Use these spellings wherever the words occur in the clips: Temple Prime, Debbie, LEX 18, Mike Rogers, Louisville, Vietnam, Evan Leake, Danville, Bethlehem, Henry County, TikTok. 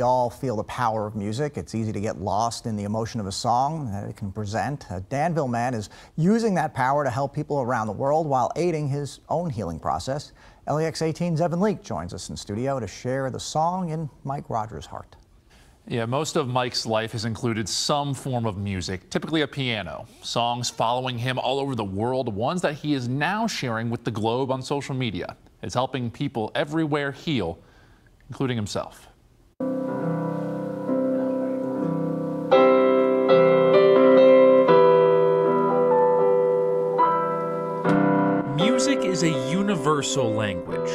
We all feel the power of music. It's easy to get lost in the emotion of a song that it can present. A Danville man is using that power to help people around the world while aiding his own healing process. LEX 18's Evan Leake joins us in studio to share the song in Mike Rogers' heart. Yeah, most of Mike's life has included some form of music, typically a piano. Songs following him all over the world, ones that he is now sharing with the globe on social media. It's helping people everywhere heal, including himself. Music is a universal language,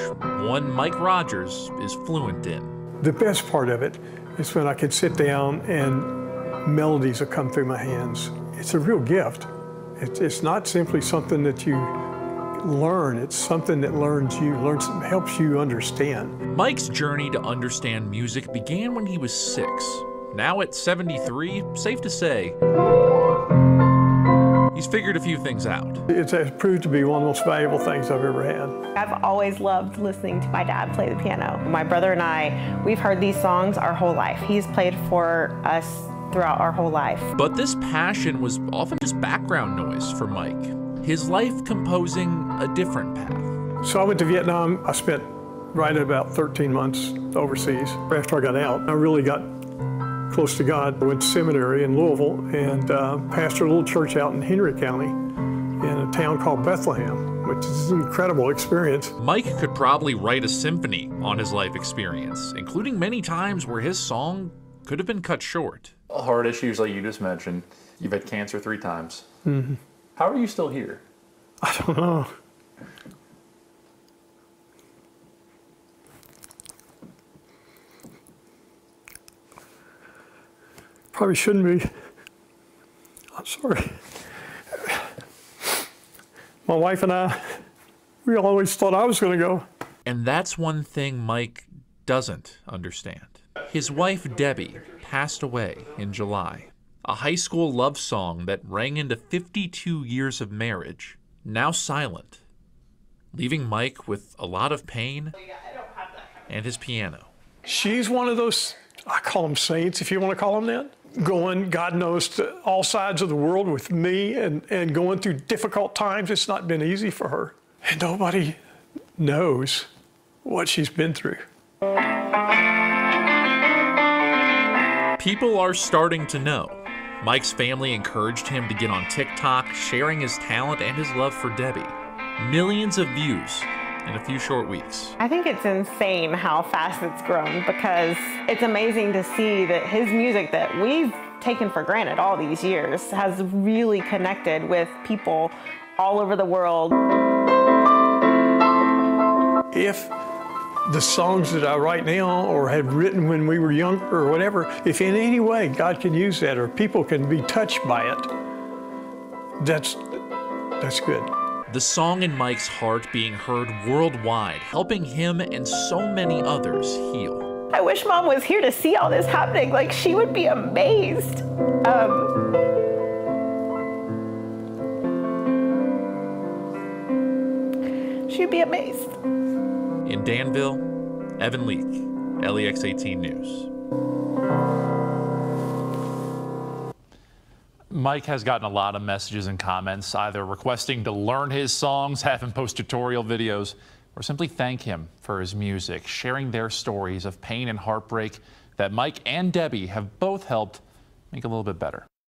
one Mike Rogers is fluent in. The best part of it is when I can sit down and melodies will come through my hands. It's a real gift. It's not simply something that you learn, it's something that helps you understand. Mike's journey to understand music began when he was 6. Now at 73, safe to say, he's figured a few things out. It's proved to be one of the most valuable things I've ever had. I've always loved listening to my dad play the piano. My brother and I, we've heard these songs our whole life. He's played for us throughout our whole life. But this passion was often just background noise for Mike. His life composing a different path. So I went to Vietnam. I spent right at about 13 months overseas. After I got out, I really got close to God. I went to seminary in Louisville and pastored a little church out in Henry County in a town called Bethlehem, which is an incredible experience. Mike could probably write a symphony on his life experience, including many times where his song could have been cut short. Heart issues like you just mentioned, you've had cancer 3 times. Mm-hmm. How are you still here? I don't know. Probably shouldn't be. I'm sorry. My wife and I, we always thought I was going to go. And that's one thing Mike doesn't understand. His wife, Debbie, passed away in July. A high school love song that rang into 52 years of marriage, now silent, leaving Mike with a lot of pain and his piano. She's one of those, I call them saints, if you want to call them that. Going, God knows, to all sides of the world with me and going through difficult times. It's not been easy for her. And nobody knows what she's been through. People are starting to know. Mike's family encouraged him to get on TikTok, sharing his talent and his love for Debbie. Millions of views in a few short weeks. I think it's insane how fast it's grown, because it's amazing to see that his music that we've taken for granted all these years has really connected with people all over the world. If the songs that I write now or had written when we were younger or whatever, if in any way God can use that or people can be touched by it, that's good. The song in Mike's heart being heard worldwide, helping him and so many others heal. I wish Mom was here to see all this happening. Like, she would be amazed. She'd be amazed. In Danville, Evan Leake, LEX 18 News. Mike has gotten a lot of messages and comments, either requesting to learn his songs, have him post tutorial videos, or simply thank him for his music, sharing their stories of pain and heartbreak that Mike and Debbie have both helped make a little bit better.